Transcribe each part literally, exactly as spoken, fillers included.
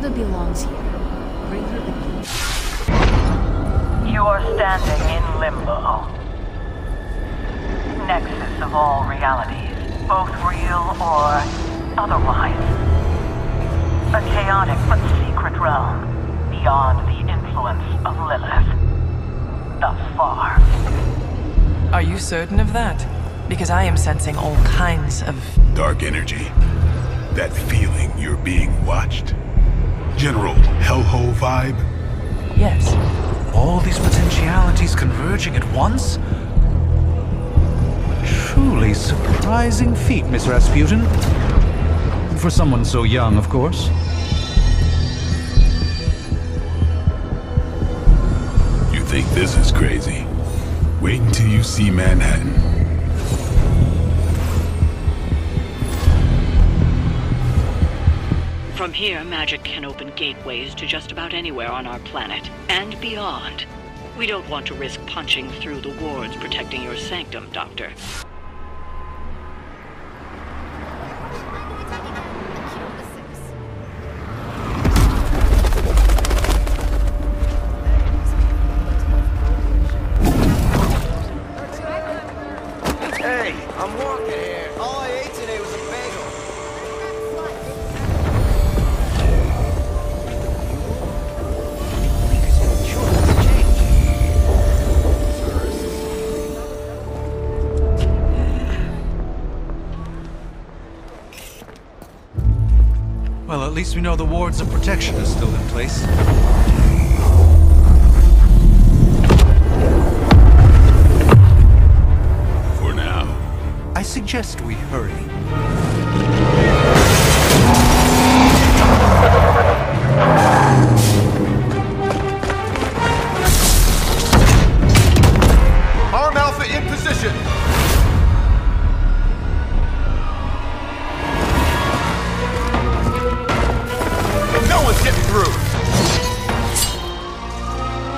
Wanda belongs here. Bring her back. You are standing in limbo. Nexus of all realities, both real or otherwise. A chaotic but secret realm beyond the influence of Lilith. Thus far. Are you certain of that? Because I am sensing all kinds of... dark energy. That feeling you're being watched? General hellhole vibe? Yes. All these potentialities converging at once? Truly surprising feat, Miss Rasputin. For someone so young, of course. You think this is crazy? Wait until you see Manhattan. From here, magic can open gateways to just about anywhere on our planet, and beyond. We don't want to risk punching through the wards protecting your sanctum, Doctor. Hey, I'm walking here. All I ate today was a bagel. Well, at least we know the wards of protection are still in place. For now. I suggest we hurry. Arm Alpha in position!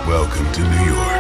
Welcome to New York.